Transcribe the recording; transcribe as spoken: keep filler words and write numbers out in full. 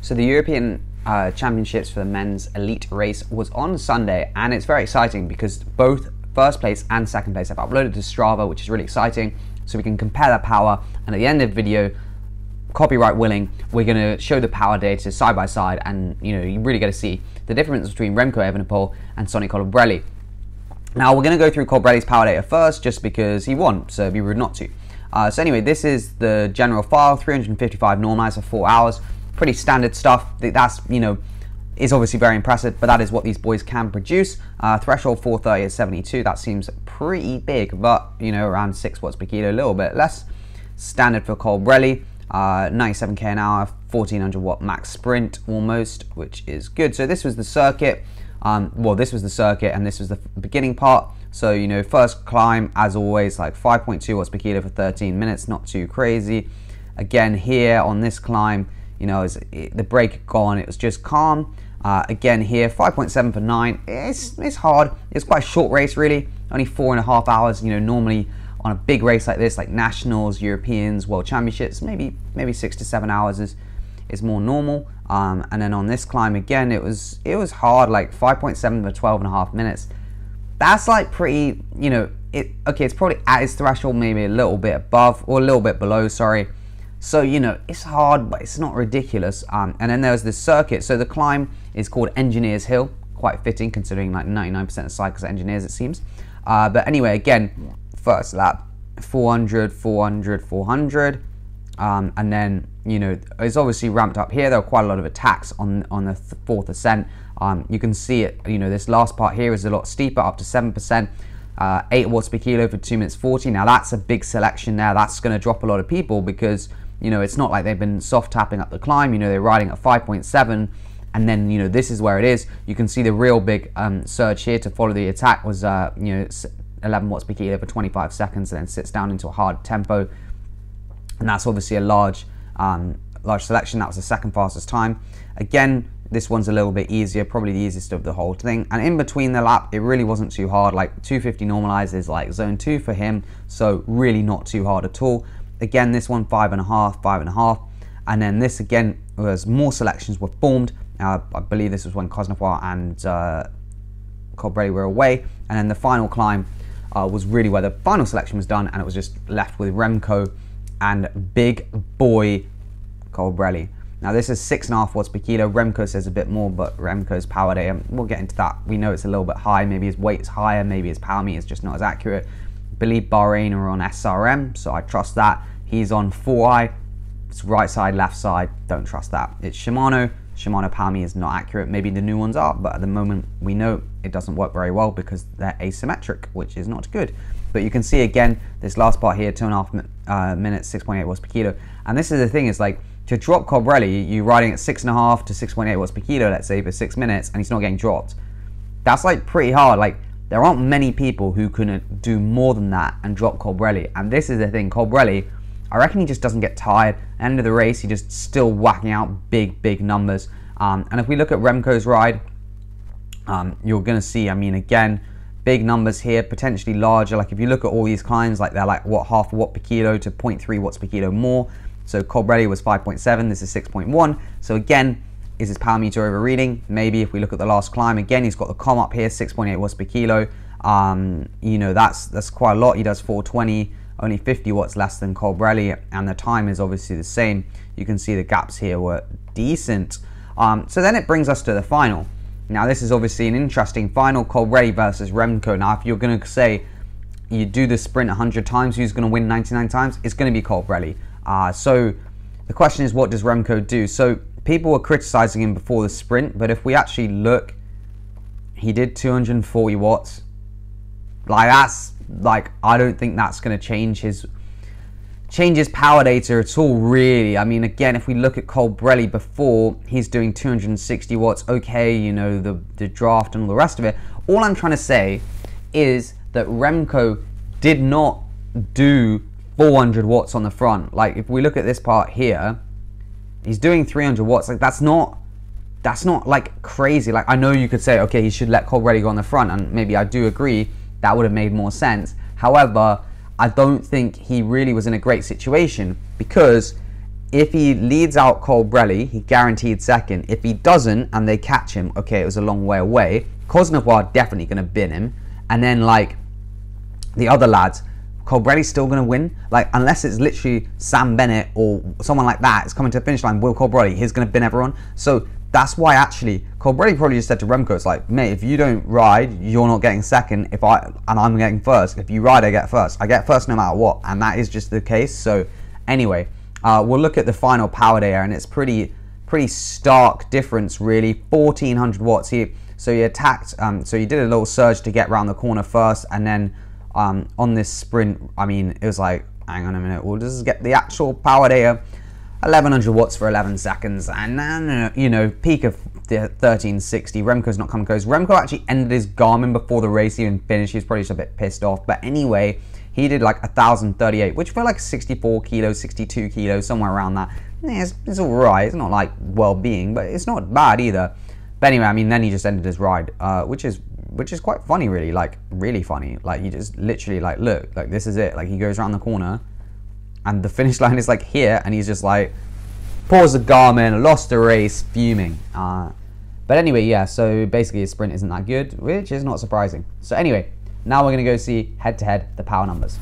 So the European uh, Championships for the men's elite race was on Sunday, and it's very exciting because both first place and second place have uploaded to Strava, which is really exciting. So we can compare their power, and at the end of the video, copyright willing, we're going to show the power data side by side, and you know, you really get to see the difference between Remco Evenepoel and Sonny Colbrelli. Now we're going to go through Colbrelli's power data first, just because he won, so it'd be rude not to. Uh, so anyway, this is the general file, three hundred fifty-five normalized for four hours, pretty standard stuff. That's, you know, is obviously very impressive, but that is what these boys can produce. Uh, threshold four thirty is seventy-two. That seems pretty big, but you know, around six watts per kilo, a little bit less. Standard for Colbrelli. Uh, ninety-seven K an hour, fourteen hundred watt max sprint almost, which is good. So this was the circuit, um, well this was the circuit and this was the beginning part. So you know, first climb as always, like five point two watts per kilo for thirteen minutes, not too crazy. Again here on this climb, you know, is it, the brake gone, it was just calm. Uh, again here, five point seven for nine, it's, it's hard, it's quite a short race really, only four and a half hours, you know, normally on a big race like this, like nationals, Europeans, world championships, maybe maybe six to seven hours is is more normal. Um, and then on this climb again, it was it was hard, like five point seven for twelve and a half minutes. That's like pretty, you know, it okay, it's probably at its threshold, maybe a little bit above or a little bit below, sorry. So you know, it's hard, but it's not ridiculous. Um, and then there's this circuit. So the climb is called Engineers Hill, quite fitting considering like ninety-nine percent of cyclists are engineers, it seems. Uh, but anyway, again, first lap, four hundred, four hundred, four hundred, um, and then, you know, it's obviously ramped up here. There were quite a lot of attacks on, on the th fourth ascent. Um, you can see it, you know, this last part here is a lot steeper, up to seven percent, uh, eight watts per kilo for two minutes forty. Now that's a big selection there. That's going to drop a lot of people because, you know, it's not like they've been soft tapping up the climb. You know, they're riding at five point seven, and then, you know, this is where it is. You can see the real big um, surge here to follow the attack was, uh, you know, it's eleven watts per kilo for twenty-five seconds, and then sits down into a hard tempo, and that's obviously a large um, large selection. That was the second fastest time. Again, this one's a little bit easier, probably the easiest of the whole thing, and in between the lap it really wasn't too hard, like two fifty normalized is like zone two for him, so really not too hard at all. Again, this one five and a half, five and a half, and then this again was more selections were formed. uh, I believe this was when Cosnefroy and uh, Colbrelli were away, and then the final climb Uh, was really where the final selection was done, and it was just left with Remco and big boy Colbrelli. Now this is six and a half watts per kilo. Remco says a bit more, but Remco's power data, we'll get into that. We know it's a little bit high, maybe his weight is higher, maybe his power meter is just not as accurate. I believe Bahrain are on S R M, so I trust that. He's on four i, it's right side, left side, don't trust that. It's Shimano, Shimano power meter is not accurate. Maybe the new ones are, but at the moment we know it doesn't work very well because they're asymmetric, which is not good. But you can see again, this last part here, two and a half uh, minutes, six point eight watts per kilo. And this is the thing, is like, to drop Colbrelli, you're riding at six and a half to six point eight watts per kilo, let's say, for six minutes, and he's not getting dropped. That's like pretty hard. Like, there aren't many people who can do more than that and drop Colbrelli. And this is the thing, Colbrelli, I reckon he just doesn't get tired. At the end of the race, he just still whacking out big, big numbers. Um, and if we look at Remco's ride, Um, you're going to see, I mean, again, big numbers here, potentially larger. Like if you look at all these climbs, like they're like, what, half a watt per kilo to zero point three watts per kilo more. So Colbrelli was five point seven, this is six point one. So again, is his power meter overreading? Maybe. If we look at the last climb, again, he's got the com up here, six point eight watts per kilo. Um, you know, that's, that's quite a lot. He does four twenty, only fifty watts less than Colbrelli, and the time is obviously the same. You can see the gaps here were decent. Um, so then it brings us to the final. Now this is obviously an interesting final, Colbrelli versus Remco. Now if you're going to say you do the sprint a hundred times, who's going to win ninety-nine times? It's going to be Colbrelli. Uh, so the question is, what does Remco do? So people were criticizing him before the sprint, but if we actually look, he did two hundred forty watts. Like that's, like I don't think that's going to change his, change his power data at all really. I mean, again, if we look at Colbrelli before, he's doing two hundred sixty watts, okay, you know, the, the draft and all the rest of it. All I'm trying to say is that Remco did not do four hundred watts on the front. Like if we look at this part here, he's doing three hundred watts. Like that's not, that's not like crazy. Like I know you could say, okay, he should let Colbrelli go on the front, and maybe I do agree, that would have made more sense. However, I don't think he really was in a great situation, because If he leads out Colbrelli, he guaranteed second. If he doesn't and they catch him, okay, it was a long way away. Cosnefroy definitely going to bin him. And then, like, the other lads, Colbrelli's still going to win. Like, unless it's literally Sam Bennett or someone like that is coming to the finish line, Will Colbrelli, he's going to bin everyone. So that's why, actually, Colbrelli probably just said to Remco, it's like, mate, if you don't ride, you're not getting second, If I and I'm getting first. If you ride, I get first. I get first no matter what. And that is just the case. So, anyway. Uh, we'll look at the final power there, and it's pretty pretty stark difference, really. fourteen hundred watts here. So he attacked, um, so he did a little surge to get around the corner first, and then um, on this sprint, I mean, it was like, hang on a minute, we'll just get the actual power there. eleven hundred watts for eleven seconds, and then, you know, peak of thirteen sixty. Remco's not coming close. Remco actually ended his Garmin before the race even finished. He was probably just a bit pissed off, but anyway, he did like one thousand thirty-eight, which felt like sixty-four kilos, sixty-two kilos, somewhere around that. It's, it's all right. It's not like well-being, but it's not bad either. But anyway, I mean, then he just ended his ride, uh, which is which is quite funny, really. Like, really funny. Like, you just literally, like, look, like, this is it. Like, he goes around the corner, and the finish line is, like, here, and he's just, like, paused the Garmin, lost the race, fuming. Uh, but anyway, yeah, so basically his sprint isn't that good, which is not surprising. So anyway, now we're going to go see head-to-head the power numbers.